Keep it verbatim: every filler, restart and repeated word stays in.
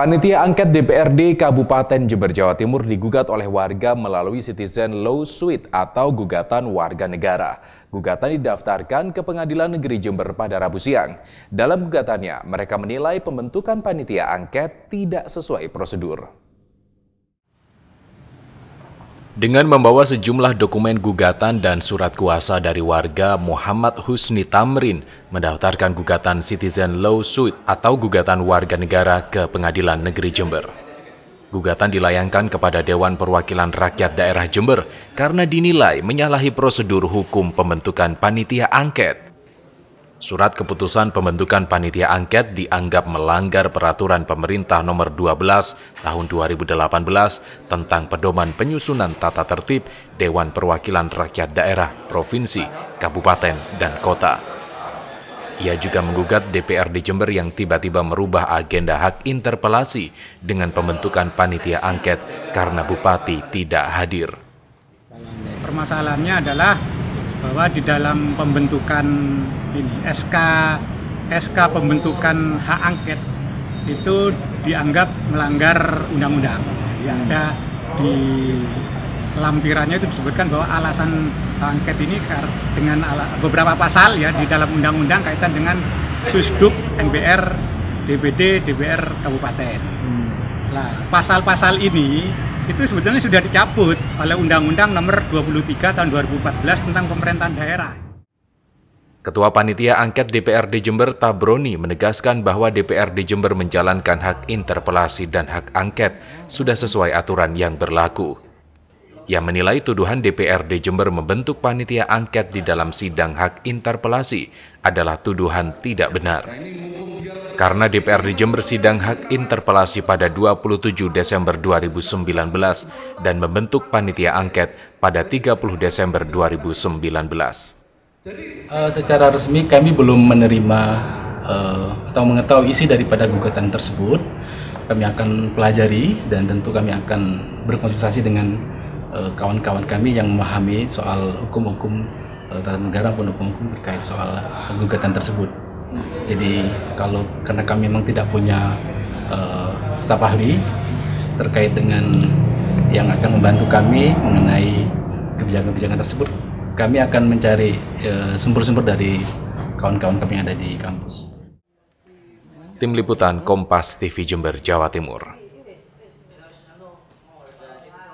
Panitia Angkat D P R D Kabupaten Jember, Jawa Timur digugat oleh warga melalui citizen lawsuit atau gugatan warga negara. Gugatan didaftarkan ke Pengadilan Negeri Jember pada Rabu siang. Dalam gugatannya, mereka menilai pembentukan panitia angket tidak sesuai prosedur. Dengan membawa sejumlah dokumen gugatan dan surat kuasa dari warga, Mohammad Husni Thamrin mendaftarkan gugatan citizen lawsuit atau gugatan warga negara ke Pengadilan Negeri Jember. Gugatan dilayangkan kepada Dewan Perwakilan Rakyat Daerah Jember karena dinilai menyalahi prosedur hukum pembentukan panitia angket. Surat keputusan pembentukan panitia angket dianggap melanggar Peraturan Pemerintah Nomor dua belas Tahun dua ribu delapan belas tentang pedoman penyusunan tata tertib Dewan Perwakilan Rakyat Daerah, Provinsi, Kabupaten, dan Kota. Ia juga menggugat D P R D Jember yang tiba-tiba merubah agenda hak interpelasi dengan pembentukan panitia angket karena Bupati tidak hadir. Permasalahannya adalah bahwa di dalam pembentukan ini S K S K pembentukan hak angket itu dianggap melanggar undang-undang. Ya, ada di lampirannya itu disebutkan bahwa alasan hak angket ini dengan ala, beberapa pasal ya di dalam undang-undang kaitan dengan Susduk, N B R, D P D, D P R kabupaten. Nah, pasal-pasal ini itu sebetulnya sudah dicabut oleh Undang-Undang Nomor dua puluh tiga tahun dua ribu empat belas tentang pemerintahan daerah. Ketua Panitia Angket D P R D Jember, Tabroni, menegaskan bahwa D P R D Jember menjalankan hak interpelasi dan hak angket sudah sesuai aturan yang berlaku. Ia menilai tuduhan D P R D Jember membentuk panitia angket di dalam sidang hak interpelasi adalah tuduhan tidak benar. Karena D P R D Jember sidang hak interpelasi pada dua puluh tujuh Desember dua ribu sembilan belas dan membentuk panitia angket pada tiga puluh Desember dua ribu sembilan belas. Uh, secara resmi kami belum menerima uh, atau mengetahui isi daripada gugatan tersebut. Kami akan pelajari dan tentu kami akan berkonsultasi dengan kawan-kawan uh, kami yang memahami soal hukum-hukum uh, tata negara pun hukum-hukum terkait soal uh, gugatan tersebut. Jadi kalau karena kami memang tidak punya uh, staf ahli terkait dengan yang akan membantu kami mengenai kebijakan-kebijakan tersebut, kami akan mencari sumber-sumber uh, dari kawan-kawan kami yang ada di kampus. Tim Liputan Kompas T V Jember, Jawa Timur.